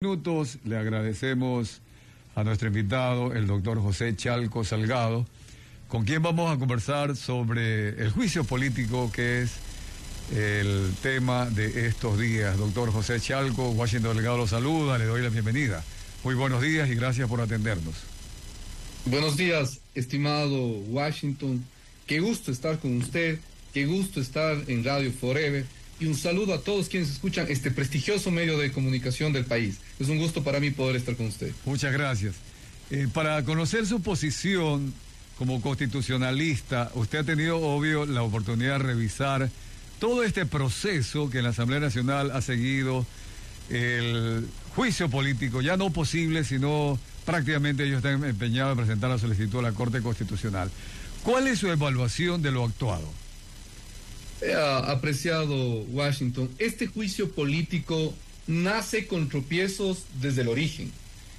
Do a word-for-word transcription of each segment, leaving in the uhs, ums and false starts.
Minutos, le agradecemos a nuestro invitado, el doctor José Chalco Salgado, con quien vamos a conversar sobre el juicio político que es el tema de estos días. Doctor José Chalco, Washington Delgado lo saluda, le doy la bienvenida. Muy buenos días y gracias por atendernos. Buenos días, estimado Washington. Qué gusto estar con usted, qué gusto estar en Radio Forever. Y un saludo a todos quienes escuchan este prestigioso medio de comunicación del país. Es un gusto para mí poder estar con usted. Muchas gracias. Eh, para conocer su posición como constitucionalista, usted ha tenido, obvio, la oportunidad de revisar todo este proceso que en la Asamblea Nacional ha seguido el juicio político, ya no posible, sino prácticamente ellos están empeñados en presentar la solicitud a la Corte Constitucional. ¿Cuál es su evaluación de lo actuado? Eh, apreciado Washington, este juicio político nace con tropiezos desde el origen,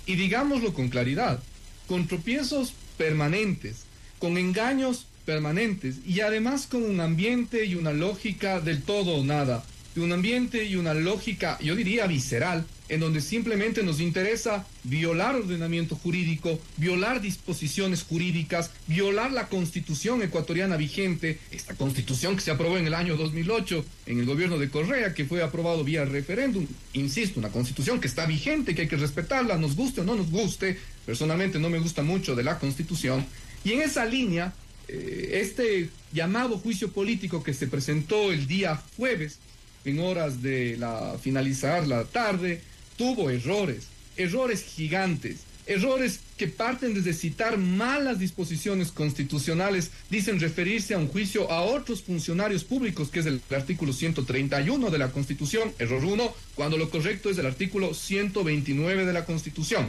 y digámoslo con claridad, con tropiezos permanentes, con engaños permanentes, y además con un ambiente y una lógica del todo o nada, de un ambiente y una lógica, yo diría, visceral, en donde simplemente nos interesa violar ordenamiento jurídico, violar disposiciones jurídicas, violar la Constitución ecuatoriana vigente, esta Constitución que se aprobó en el año dos mil ocho, en el gobierno de Correa, que fue aprobado vía referéndum. Insisto, una Constitución que está vigente, que hay que respetarla, nos guste o no nos guste. Personalmente no me gusta mucho de la Constitución. Y en esa línea, eh, este llamado juicio político que se presentó el día jueves, en horas de la finalizar la tarde, tuvo errores, errores gigantes, errores que parten desde citar malas disposiciones constitucionales, dicen referirse a un juicio a otros funcionarios públicos, que es el artículo ciento treinta y uno de la Constitución, error uno, cuando lo correcto es el artículo ciento veintinueve de la Constitución.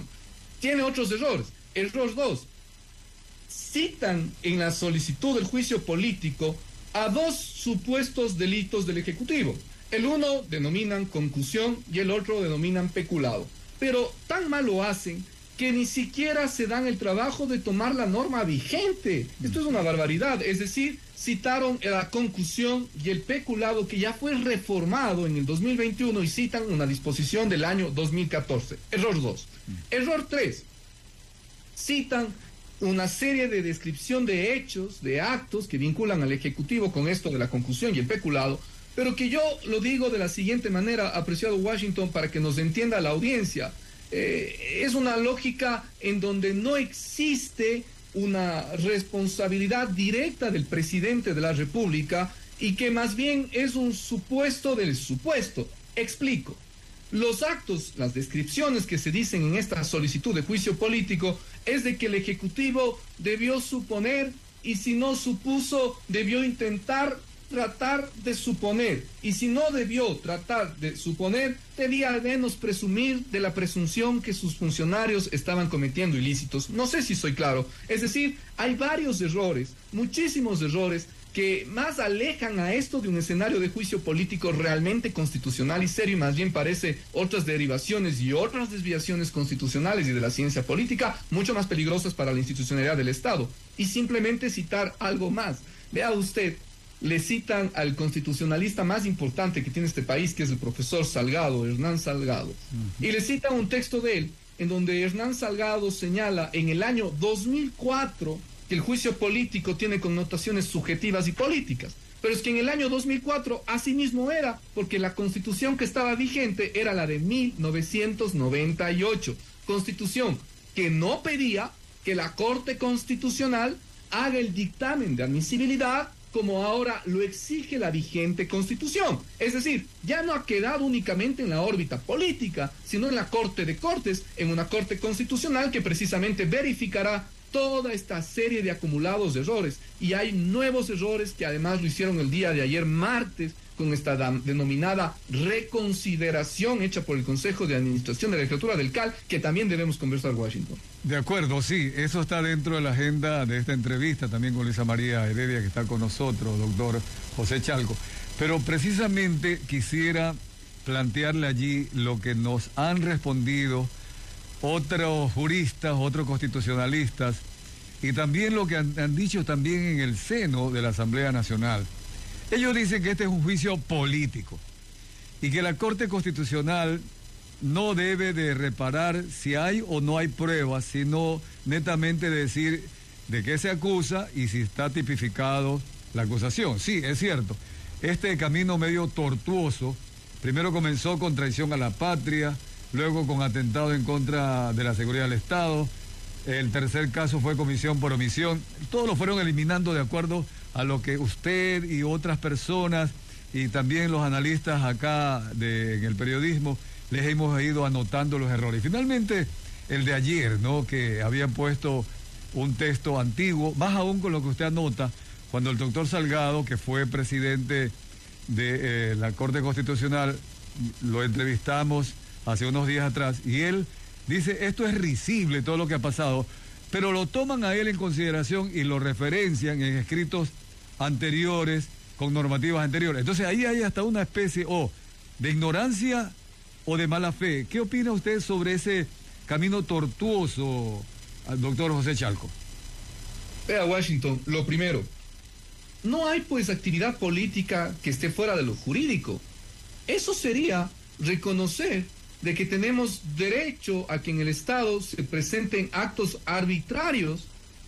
Tiene otros errores, error dos, citan en la solicitud del juicio político a dos supuestos delitos del Ejecutivo. El uno denominan concusión y el otro denominan peculado. Pero tan mal lo hacen que ni siquiera se dan el trabajo de tomar la norma vigente. Esto es una barbaridad. Es decir, citaron la concusión y el peculado que ya fue reformado en el dos mil veintiuno y citan una disposición del año dos mil catorce. Error dos. Error tres. Citan una serie de descripción de hechos, de actos que vinculan al Ejecutivo con esto de la concusión y el peculado, pero que yo lo digo de la siguiente manera, apreciado Washington, para que nos entienda la audiencia. Eh, es una lógica en donde no existe una responsabilidad directa del presidente de la República y que más bien es un supuesto del supuesto. Explico. Los actos, las descripciones que se dicen en esta solicitud de juicio político es de que el Ejecutivo debió suponer y si no supuso, debió intentar tratar de suponer, y si no debió tratar de suponer, debía al menos presumir de la presunción que sus funcionarios estaban cometiendo ilícitos. No sé si soy claro. Es decir, hay varios errores, muchísimos errores, que más alejan a esto de un escenario de juicio político realmente constitucional y serio, y más bien parece otras derivaciones y otras desviaciones constitucionales y de la ciencia política, mucho más peligrosas para la institucionalidad del Estado. Y simplemente citar algo más. Vea usted, le citan al constitucionalista más importante que tiene este país, que es el profesor Salgado, Hernán Salgado. Uh-huh. Y le citan un texto de él, en donde Hernán Salgado señala en el año dos mil cuatro que el juicio político tiene connotaciones subjetivas y políticas. Pero es que en el año dos mil cuatro así mismo era, porque la Constitución que estaba vigente era la de mil novecientos noventa y ocho. Constitución que no pedía que la Corte Constitucional haga el dictamen de admisibilidad como ahora lo exige la vigente Constitución. Es decir, ya no ha quedado únicamente en la órbita política, sino en la Corte de Cortes, en una Corte Constitucional que precisamente verificará toda esta serie de acumulados de errores. Y hay nuevos errores que además lo hicieron el día de ayer martes con esta denominada reconsideración hecha por el Consejo de Administración de la Legislatura del C A L, que también debemos conversar, Washington. De acuerdo, sí, eso está dentro de la agenda de esta entrevista, también con Luisa María Heredia, que está con nosotros, doctor José Chalco. Pero precisamente quisiera plantearle allí lo que nos han respondido otros juristas, otros constitucionalistas, y también lo que han, han dicho también en el seno de la Asamblea Nacional. Ellos dicen que este es un juicio político y que la Corte Constitucional no debe de reparar si hay o no hay pruebas, sino netamente decir de qué se acusa y si está tipificado la acusación. Sí, es cierto, este camino medio tortuoso, primero comenzó con traición a la patria, luego con atentado en contra de la seguridad del Estado, el tercer caso fue comisión por omisión, todos lo fueron eliminando de acuerdo a lo que usted y otras personas y también los analistas acá de, en el periodismo les hemos ido anotando los errores. Y finalmente el de ayer, ¿no?, que habían puesto un texto antiguo, más aún con lo que usted anota, cuando el doctor Salgado, que fue presidente de eh, la Corte Constitucional, lo entrevistamos hace unos días atrás, y él dice, esto es risible todo lo que ha pasado, pero lo toman a él en consideración y lo referencian en escritos anteriores, con normativas anteriores. Entonces ahí hay hasta una especie o oh, de ignorancia o de mala fe. ¿Qué opina usted sobre ese camino tortuoso, doctor José Chalco? Vea, Washington, lo primero, no hay pues actividad política que esté fuera de lo jurídico. Eso sería reconocer de que tenemos derecho a que en el Estado se presenten actos arbitrarios,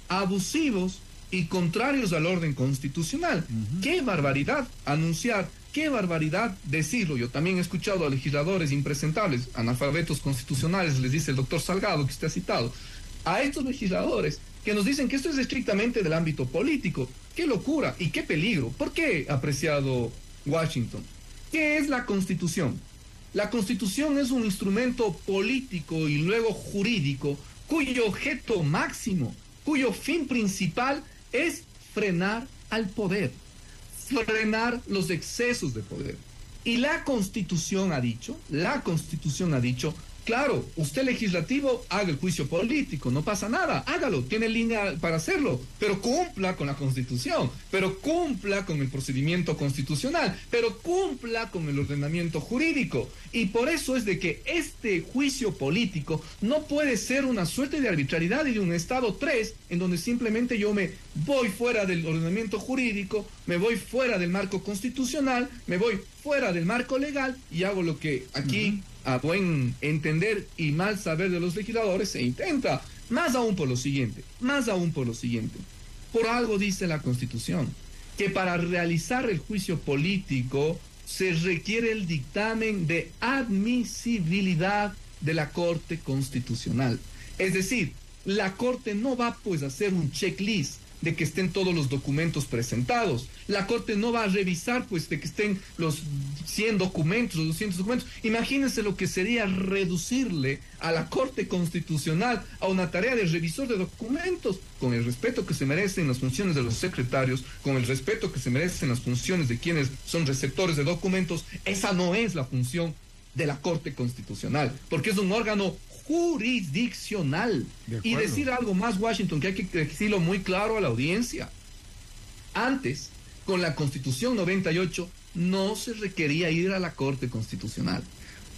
abusivos y contrarios al orden constitucional. Uh-huh. ¡Qué barbaridad anunciar! ¡Qué barbaridad decirlo! Yo también he escuchado a legisladores impresentables, analfabetos constitucionales, les dice el doctor Salgado, que usted ha citado, a estos legisladores que nos dicen que esto es estrictamente del ámbito político. ¡Qué locura y qué peligro! ¿Por qué, apreciado Washington? ¿Qué es la Constitución? La Constitución es un instrumento político y luego jurídico cuyo objeto máximo, cuyo fin principal es frenar al poder, frenar los excesos de poder. Y la Constitución ha dicho, la Constitución ha dicho, claro, usted legislativo haga el juicio político, no pasa nada, hágalo, tiene línea para hacerlo, pero cumpla con la Constitución, pero cumpla con el procedimiento constitucional, pero cumpla con el ordenamiento jurídico. Y por eso es de que este juicio político no puede ser una suerte de arbitrariedad y de un estado tres, en donde simplemente yo me voy fuera del ordenamiento jurídico, me voy fuera del marco constitucional, me voy fuera del marco legal y hago lo que aquí... Uh-huh. A buen entender y mal saber de los legisladores se intenta, más aún por lo siguiente, más aún por lo siguiente. Por algo dice la Constitución, que para realizar el juicio político se requiere el dictamen de admisibilidad de la Corte Constitucional. Es decir, la Corte no va pues a hacer un checklist de que estén todos los documentos presentados. La Corte no va a revisar, pues, de que estén los cien documentos, los doscientos documentos. Imagínense lo que sería reducirle a la Corte Constitucional a una tarea de revisor de documentos, con el respeto que se merecen las funciones de los secretarios, con el respeto que se merecen las funciones de quienes son receptores de documentos. Esa no es la función de la Corte Constitucional, porque es un órgano jurisdiccional. De y decir algo más, Washington, que hay que decirlo muy claro a la audiencia. Antes, con la Constitución noventa y ocho, no se requería ir a la Corte Constitucional.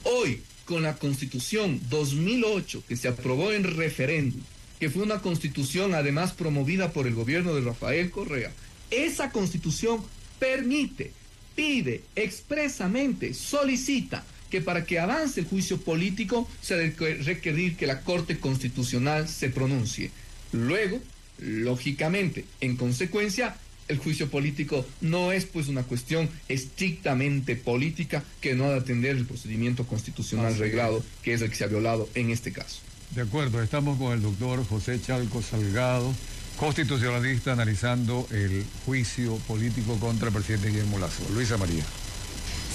Hoy, con la Constitución dos mil ocho, que se aprobó en referéndum, que fue una constitución además promovida por el gobierno de Rafael Correa, esa constitución permite, pide expresamente, solicita que para que avance el juicio político se debe requerir que la Corte Constitucional se pronuncie. Luego, lógicamente, en consecuencia, el juicio político no es pues una cuestión estrictamente política que no ha de atender el procedimiento constitucional reglado, que es el que se ha violado en este caso. De acuerdo, estamos con el doctor José Chalco Salgado, constitucionalista, analizando el juicio político contra el presidente Guillermo Lasso. Luisa María.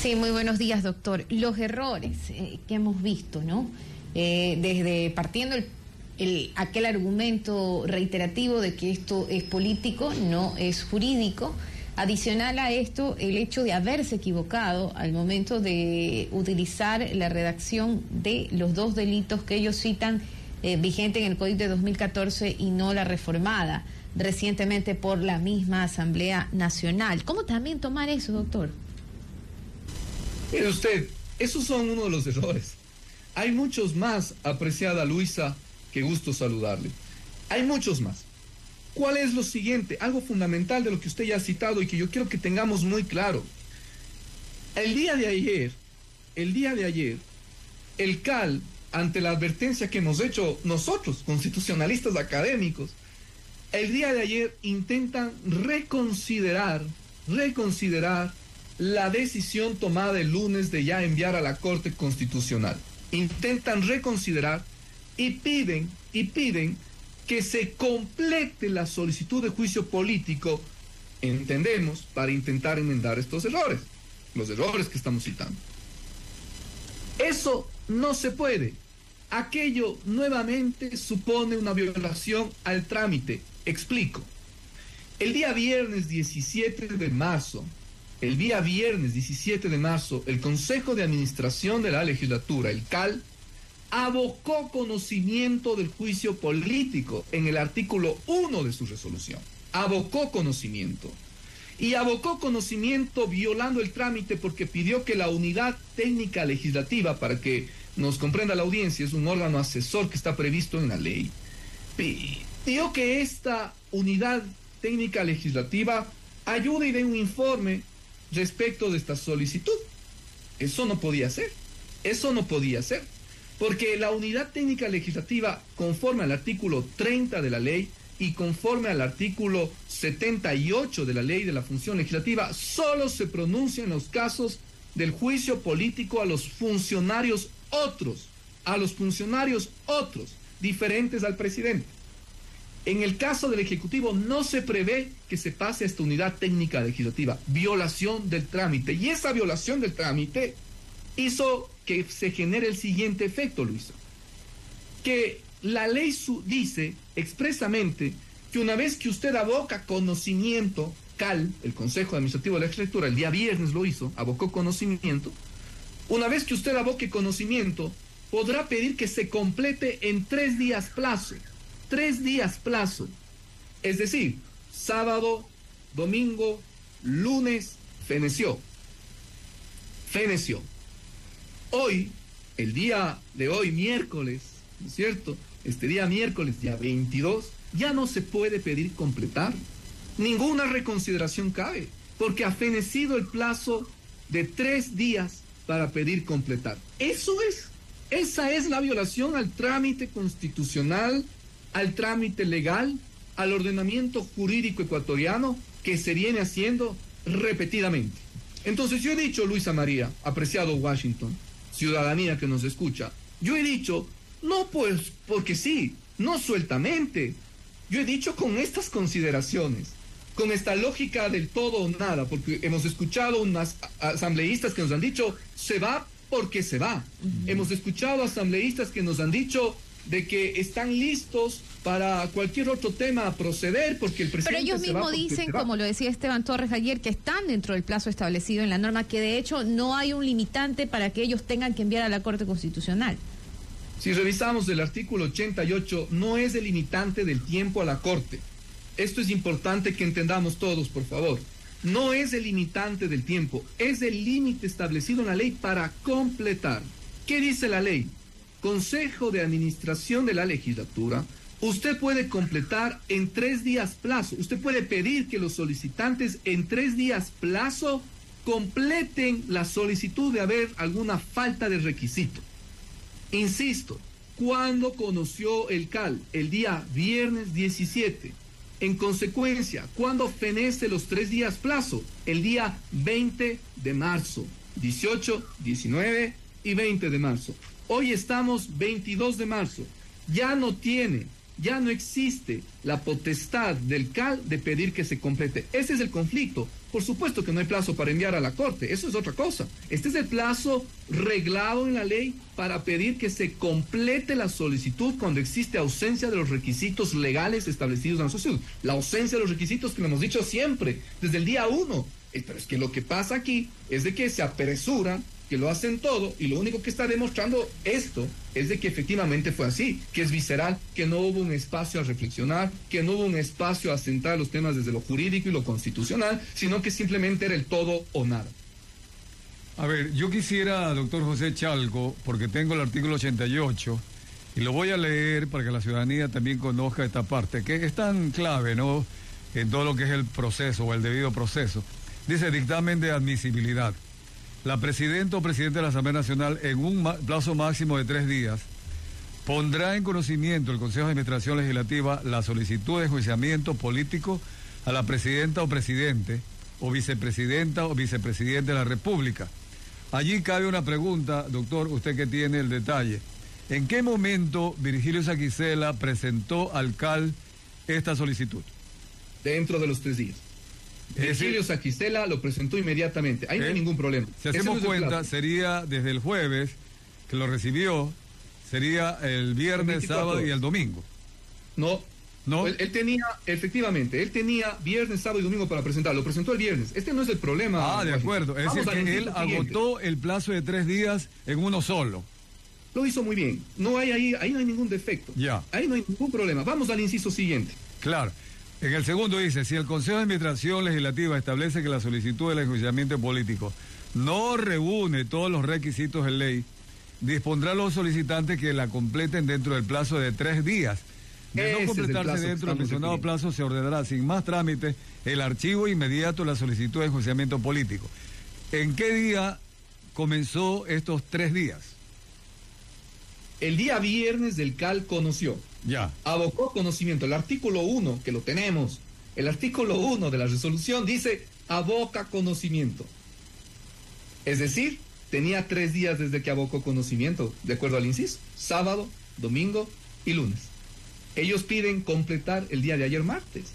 Sí, muy buenos días, doctor. Los errores eh, que hemos visto, ¿no? Eh, desde partiendo el, el, aquel argumento reiterativo de que esto es político, no es jurídico. Adicional a esto, el hecho de haberse equivocado al momento de utilizar la redacción de los dos delitos que ellos citan eh, vigente en el Código de dos mil catorce y no la reformada recientemente por la misma Asamblea Nacional. ¿Cómo también tomar eso, doctor? Mire usted, esos son uno de los errores. Hay muchos más, apreciada Luisa, que gusto saludarle. Hay muchos más. ¿Cuál es lo siguiente? Algo fundamental de lo que usted ya ha citado y que yo quiero que tengamos muy claro. El día de ayer, el día de ayer, el C A L, ante la advertencia que hemos hecho nosotros, constitucionalistas académicos, el día de ayer intentan reconsiderar, reconsiderar la decisión tomada el lunes de ya enviar a la Corte Constitucional. Intentan reconsiderar y piden, y piden que se complete la solicitud de juicio político, entendemos, para intentar enmendar estos errores, los errores que estamos citando. Eso no se puede. Aquello nuevamente supone una violación al trámite. Explico. El día viernes diecisiete de marzo, el día viernes diecisiete de marzo, el Consejo de Administración de la Legislatura, el C A L, abocó conocimiento del juicio político en el artículo uno de su resolución. Abocó conocimiento. Y abocó conocimiento violando el trámite porque pidió que la unidad técnica legislativa, para que nos comprenda la audiencia, es un órgano asesor que está previsto en la ley, pidió que esta unidad técnica legislativa ayude y dé un informe respecto de esta solicitud. Eso no podía ser, eso no podía ser, porque la unidad técnica legislativa, conforme al artículo treinta de la ley, y conforme al artículo setenta y ocho de la ley de la función legislativa, solo se pronuncia en los casos del juicio político a los funcionarios otros, a los funcionarios otros, diferentes al presidente. En el caso del Ejecutivo no se prevé que se pase a esta unidad técnica legislativa, violación del trámite. Y esa violación del trámite hizo que se genere el siguiente efecto, Luisa, que la ley su dice expresamente que una vez que usted aboca conocimiento, C A L, el Consejo Administrativo de la Legislatura, el día viernes lo hizo, abocó conocimiento, una vez que usted aboque conocimiento, podrá pedir que se complete en tres días plazo, tres días plazo, es decir, sábado, domingo, lunes, feneció, feneció. Hoy, el día de hoy, miércoles, ¿no es cierto?, este día miércoles, día veintidós, ya no se puede pedir completar. Ninguna reconsideración cabe, porque ha fenecido el plazo de tres días para pedir completar. Eso es, esa es la violación al trámite constitucional, al trámite legal, al ordenamiento jurídico ecuatoriano que se viene haciendo repetidamente. Entonces yo he dicho, Luisa María, apreciado Washington, ciudadanía que nos escucha, yo he dicho... No, pues, porque sí, no sueltamente. Yo he dicho con estas consideraciones, con esta lógica del todo o nada, porque hemos escuchado unas asambleístas que nos han dicho, se va porque se va. Uh-huh. Hemos escuchado asambleístas que nos han dicho de que están listos para cualquier otro tema a proceder porque el presidente... Pero ellos mismos dicen, como lo decía Esteban Torres ayer, que están dentro del plazo establecido en la norma, que de hecho no hay un limitante para que ellos tengan que enviar a la Corte Constitucional. Si revisamos el artículo ochenta y ocho, no es el limitante del tiempo a la Corte. Esto es importante que entendamos todos, por favor. No es el limitante del tiempo, es el límite establecido en la ley para completar. ¿Qué dice la ley? Consejo de Administración de la Legislatura, usted puede completar en tres días plazo. Usted puede pedir que los solicitantes en tres días plazo completen la solicitud de haber alguna falta de requisito. Insisto, cuando conoció el C A L, el día viernes diecisiete, en consecuencia, cuando fenece los tres días plazo, el día veinte de marzo, dieciocho, diecinueve y veinte de marzo. Hoy estamos veintidós de marzo, ya no tiene, ya no existe la potestad del C A L de pedir que se complete. Ese es el conflicto. Por supuesto que no hay plazo para enviar a la Corte, eso es otra cosa. Este es el plazo reglado en la ley para pedir que se complete la solicitud cuando existe ausencia de los requisitos legales establecidos en la solicitud. La ausencia de los requisitos que lo hemos dicho siempre, desde el día uno. Pero es que lo que pasa aquí es de que se apresuran, que lo hacen todo, y lo único que está demostrando esto es de que efectivamente fue así, que es visceral, que no hubo un espacio a reflexionar, que no hubo un espacio a sentar los temas desde lo jurídico y lo constitucional, sino que simplemente era el todo o nada. A ver, yo quisiera, doctor José Chalco, porque tengo el artículo ochenta y ocho, y lo voy a leer para que la ciudadanía también conozca esta parte, que es tan clave, ¿no?, en todo lo que es el proceso o el debido proceso. Dice: dictamen de admisibilidad. la presidenta o presidente de la Asamblea Nacional, en un plazo máximo de tres días, pondrá en conocimiento el Consejo de Administración Legislativa la solicitud de enjuiciamiento político a la presidenta o presidente, o vicepresidenta o vicepresidente de la República. Allí cabe una pregunta, doctor, usted que tiene el detalle. ¿En qué momento Virgilio Saquicela presentó al C A L esta solicitud? Dentro de los tres días. Virgilio Saquicela lo presentó inmediatamente. Ahí ¿Eh? no hay ningún problema. Si hacemos cuenta, sería desde el jueves que lo recibió, sería el viernes, el sábado y el domingo. No, no. Él, él tenía, efectivamente, él tenía viernes, sábado y domingo para presentarlo. Lo presentó el viernes. Este no es el problema. Ah, de acuerdo. Es decir, que él agotó el plazo de tres días en uno solo. Lo hizo muy bien. No hay ahí, ahí no hay ningún defecto. Ya. Ahí no hay ningún problema. Vamos al inciso siguiente. Claro. En el segundo dice, si el Consejo de Administración Legislativa establece que la solicitud del enjuiciamiento político no reúne todos los requisitos de ley, dispondrá a los solicitantes que la completen dentro del plazo de tres días. De Ese no completarse dentro del mencionado plazo, se ordenará sin más trámites el archivo inmediato de la solicitud de enjuiciamiento político. ¿En qué día comenzó estos tres días? El día viernes del C A L conoció. Ya. Abocó conocimiento. El artículo uno, que lo tenemos, el artículo uno de la resolución dice, aboca conocimiento. Es decir, tenía tres días desde que abocó conocimiento, de acuerdo al inciso, sábado, domingo y lunes. Ellos piden completar el día de ayer martes.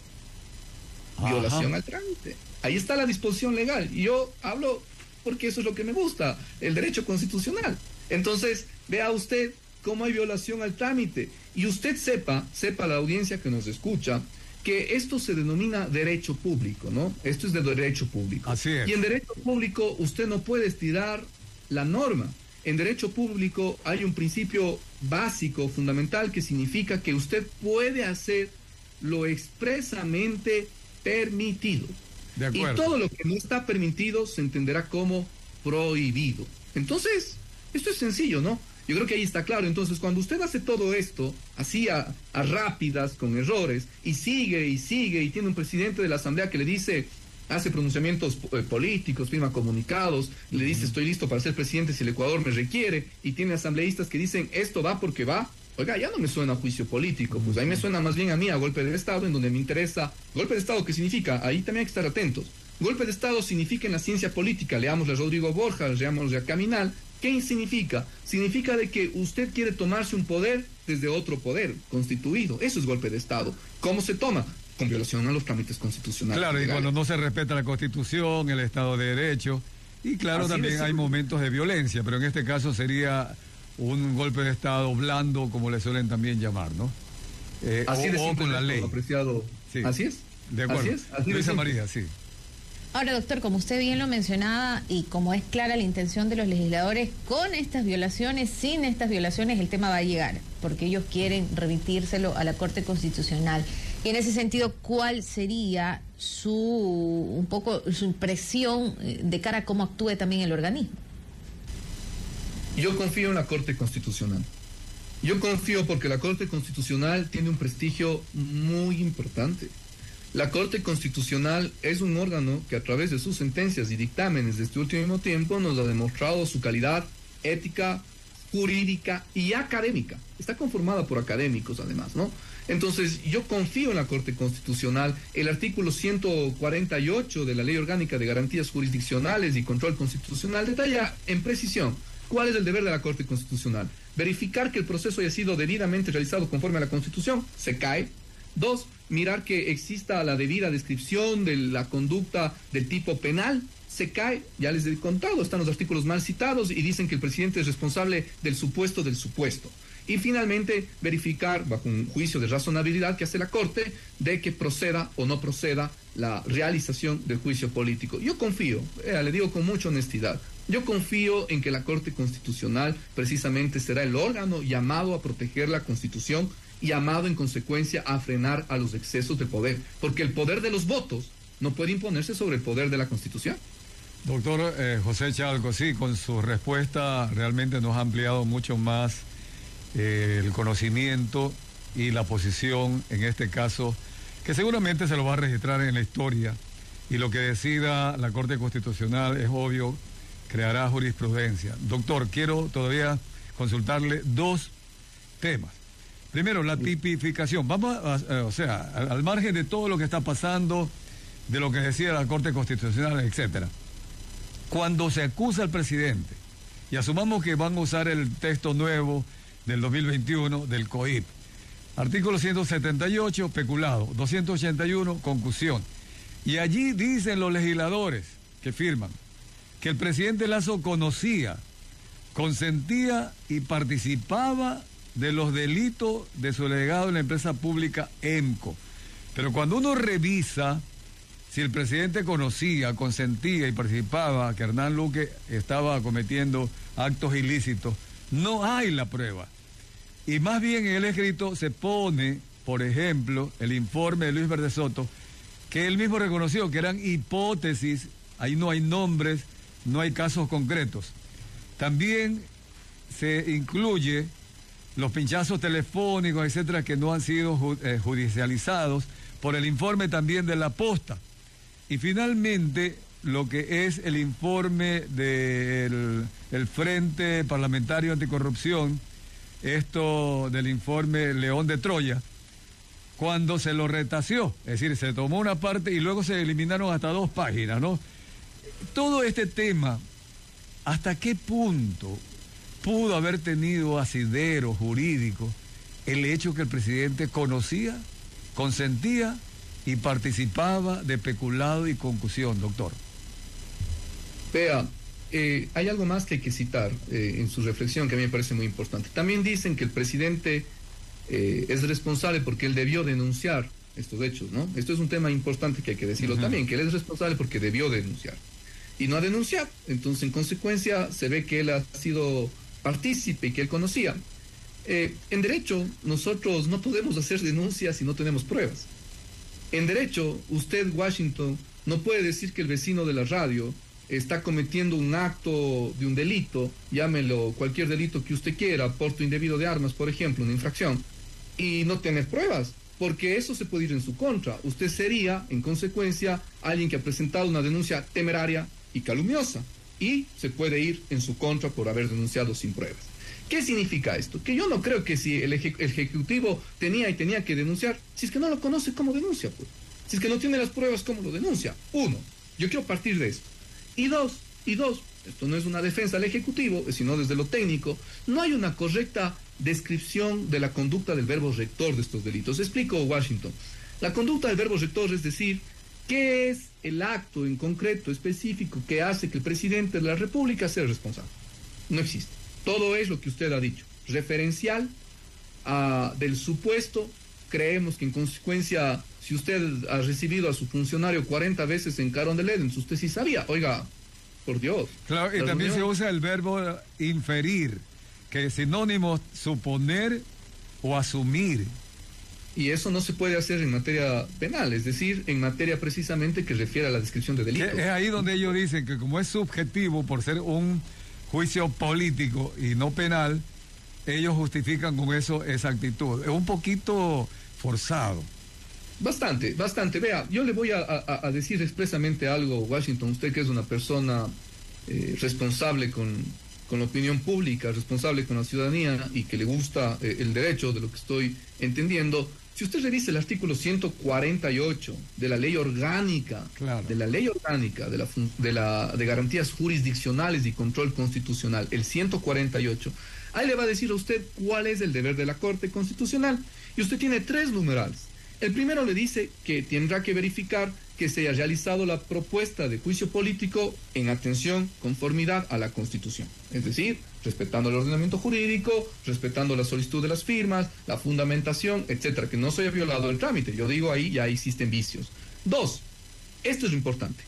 Ajá. Violación al trámite. Ahí está la disposición legal. Y yo hablo porque eso es lo que me gusta, el derecho constitucional. Entonces, vea usted cómo hay violación al trámite. Y usted sepa, sepa la audiencia que nos escucha, que esto se denomina derecho público, ¿no? Esto es de derecho público. Así es. Y en derecho público usted no puede estirar la norma. En derecho público hay un principio básico, fundamental, que significa que usted puede hacer lo expresamente permitido. De acuerdo. Y todo lo que no está permitido se entenderá como prohibido. Entonces, esto es sencillo, ¿no? Yo creo que ahí está claro. Entonces, cuando usted hace todo esto, así a, a rápidas, con errores, y sigue, y sigue, y tiene un presidente de la Asamblea que le dice, hace pronunciamientos eh, políticos, firma comunicados, le dice, estoy listo para ser presidente si el Ecuador me requiere, y tiene asambleístas que dicen, esto va porque va, oiga, ya no me suena a juicio político, pues ahí me suena más bien a mí, a golpe de Estado, en donde me interesa. ¿Golpe de Estado qué significa? Ahí también hay que estar atentos. Golpe de Estado significa en la ciencia política, leamos a Rodrigo Borja, leamos a Caminal. ¿Qué significa? Significa de que usted quiere tomarse un poder desde otro poder constituido. Eso es golpe de Estado. ¿Cómo se toma? Con violación a los trámites constitucionales. Claro, legales. Y cuando no se respeta la Constitución, el Estado de Derecho, y claro, así también hay momentos de violencia, pero en este caso sería un golpe de Estado blando, como le suelen también llamar, ¿no? Eh, así o, de simple, o con la ley. Apreciado. Sí. Así es. De acuerdo. Así es. Así Luisa María, sí. Ahora, doctor, como usted bien lo mencionaba y como es clara la intención de los legisladores, con estas violaciones, sin estas violaciones, el tema va a llegar, porque ellos quieren remitírselo a la Corte Constitucional. Y en ese sentido, ¿cuál sería su, un poco, su impresión de cara a cómo actúe también el organismo? Yo confío en la Corte Constitucional. Yo confío porque la Corte Constitucional tiene un prestigio muy importante. La Corte Constitucional es un órgano que a través de sus sentencias y dictámenes de este último tiempo nos ha demostrado su calidad ética, jurídica y académica. Está conformada por académicos además, ¿no? Entonces yo confío en la Corte Constitucional. El artículo ciento cuarenta y ocho de la Ley Orgánica de Garantías Jurisdiccionales y Control Constitucional detalla en precisión cuál es el deber de la Corte Constitucional. Verificar que el proceso haya sido debidamente realizado conforme a la Constitución, se cae. Dos, mirar que exista la debida descripción de la conducta del tipo penal, se cae, ya les he contado, están los artículos mal citados y dicen que el presidente es responsable del supuesto del supuesto. Y finalmente, verificar, bajo un juicio de razonabilidad que hace la Corte, de que proceda o no proceda la realización del juicio político. Yo confío, eh, le digo con mucha honestidad, yo confío en que la Corte Constitucional precisamente será el órgano llamado a proteger la Constitución, llamado en consecuencia a frenar a los excesos de poder, porque el poder de los votos no puede imponerse sobre el poder de la Constitución. Doctor eh, José Chalco, sí, con su respuesta realmente nos ha ampliado mucho más eh, el conocimiento y la posición en este caso, que seguramente se lo va a registrar en la historia, y lo que decida la Corte Constitucional es obvio creará jurisprudencia. Doctor, quiero todavía consultarle dos temas. Primero, la tipificación. Vamos a, a, o sea, al, al margen de todo lo que está pasando, de lo que decía la Corte Constitucional, etcétera. Cuando se acusa al presidente, y asumamos que van a usar el texto nuevo del dos mil veintiuno del COIP, artículo ciento setenta y ocho, peculado, doscientos ochenta y uno, concusión. Y allí dicen los legisladores que firman que el presidente Lasso conocía, consentía y participaba de los delitos de su delegado en la empresa pública EMCO. Pero cuando uno revisa si el presidente conocía, consentía y participaba que Hernán Luque estaba cometiendo actos ilícitos, no hay la prueba. Y más bien en el escrito se pone, por ejemplo, el informe de Luis Verde Soto, que él mismo reconoció que eran hipótesis, ahí no hay nombres, no hay casos concretos. También se incluye los pinchazos telefónicos, etcétera, que no han sido judicializados, por el informe también de la Posta. Y finalmente, lo que es el informe del el Frente Parlamentario Anticorrupción, esto del informe León de Troya, cuando se lo retació, es decir, se tomó una parte y luego se eliminaron hasta dos páginas, ¿no? Todo este tema, ¿hasta qué punto pudo haber tenido asidero jurídico el hecho que el presidente conocía, consentía y participaba de peculado y concusión, doctor? Vea, eh, hay algo más que hay que citar eh, en su reflexión que a mí me parece muy importante. También dicen que el presidente eh, es responsable porque él debió denunciar estos hechos, ¿no? Esto es un tema importante que hay que decirlo. Uh-huh. También, que él es responsable porque debió denunciar y no ha denunciado. Entonces, en consecuencia, se ve que él ha sido partícipe y que él conocía. Eh, en derecho, nosotros no podemos hacer denuncias si no tenemos pruebas. En derecho, usted, Washington, no puede decir que el vecino de la radio está cometiendo un acto de un delito, llámelo cualquier delito que usted quiera, porte indebido de armas, por ejemplo, una infracción, y no tener pruebas, porque eso se puede ir en su contra. Usted sería, en consecuencia, alguien que ha presentado una denuncia temeraria y calumniosa, y se puede ir en su contra por haber denunciado sin pruebas. ¿Qué significa esto? Que yo no creo que si el Ejecutivo tenía y tenía que denunciar, si es que no lo conoce, ¿cómo denuncia? Pues? Si es que no tiene las pruebas, ¿cómo lo denuncia? Uno, yo quiero partir de esto. Y dos, y dos, esto no es una defensa al Ejecutivo, sino desde lo técnico, no hay una correcta descripción de la conducta del verbo rector de estos delitos. Explico, Washington. La conducta del verbo rector es decir, ¿qué es el acto en concreto, específico, que hace que el presidente de la República sea responsable? No existe. Todo es lo que usted ha dicho, referencial uh, del supuesto. Creemos que en consecuencia, si usted ha recibido a su funcionario cuarenta veces en Carondelet, entonces usted sí sabía. Oiga, por Dios. Claro, y también reunión. Se usa el verbo inferir, que es sinónimo suponer o asumir. Y eso no se puede hacer en materia penal, es decir, en materia precisamente que refiere a la descripción de delitos. Es ahí donde ellos dicen que como es subjetivo por ser un juicio político y no penal, ellos justifican con eso esa actitud. Es un poquito forzado. Bastante, bastante. Vea, yo le voy a, a, a decir expresamente algo, Washington, usted que es una persona eh, responsable con, con la opinión pública, responsable con la ciudadanía y que le gusta eh, el derecho, de lo que estoy entendiendo. Si usted revisa el artículo ciento cuarenta y ocho de la ley orgánica, claro, de la ley orgánica de la, de la de garantías jurisdiccionales y control constitucional, el ciento cuarenta y ocho, ahí le va a decir a usted cuál es el deber de la Corte Constitucional. Y usted tiene tres numerales. El primero le dice que tendrá que verificar que se haya realizado la propuesta de juicio político en atención, conformidad a la Constitución. Es decir, respetando el ordenamiento jurídico, respetando la solicitud de las firmas, la fundamentación, etcétera, que no se haya violado el trámite. Yo digo ahí, ya existen vicios. Dos, esto es lo importante.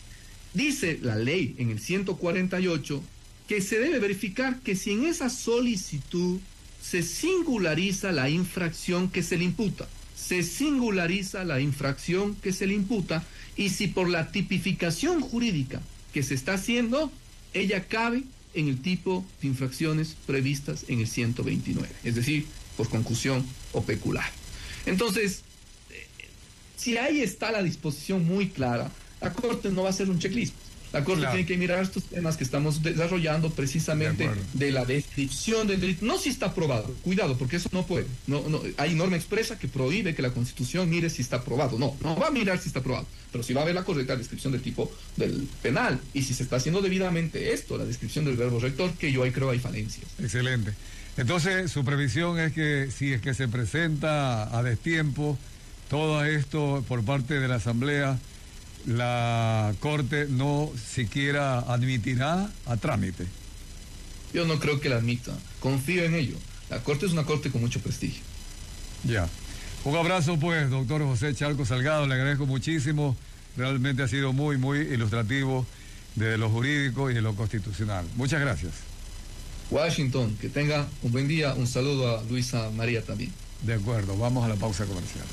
Dice la ley en el ciento cuarenta y ocho que se debe verificar que si en esa solicitud se singulariza la infracción que se le imputa, se singulariza la infracción que se le imputa, y si por la tipificación jurídica que se está haciendo, ella cabe en el tipo de infracciones previstas en el ciento veintinueve, es decir, por concusión o pecular. Entonces, eh, si ahí está la disposición muy clara, la Corte no va a hacer un checklist. La Corte claro. tiene que mirar estos temas que estamos desarrollando precisamente de, de la descripción del delito. No si está aprobado, cuidado, porque eso no puede. No, no, hay norma expresa que prohíbe que la Constitución mire si está aprobado. No, no va a mirar si está aprobado, pero sí va a haber la correcta descripción del tipo del penal. Y si se está haciendo debidamente esto, la descripción del verbo rector, que yo ahí creo hay falencias. Excelente. Entonces, su previsión es que si es que se presenta a destiempo todo esto por parte de la Asamblea, la Corte no siquiera admitirá a trámite. Yo no creo que la admita, confío en ello. La Corte es una Corte con mucho prestigio. Ya. Un abrazo pues, doctor José Chalco Salgado, le agradezco muchísimo. Realmente ha sido muy, muy ilustrativo de lo jurídico y de lo constitucional. Muchas gracias. Washington, que tenga un buen día. Un saludo a Luisa María también. De acuerdo, vamos a la pausa comercial.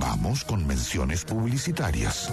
Vamos con menciones publicitarias.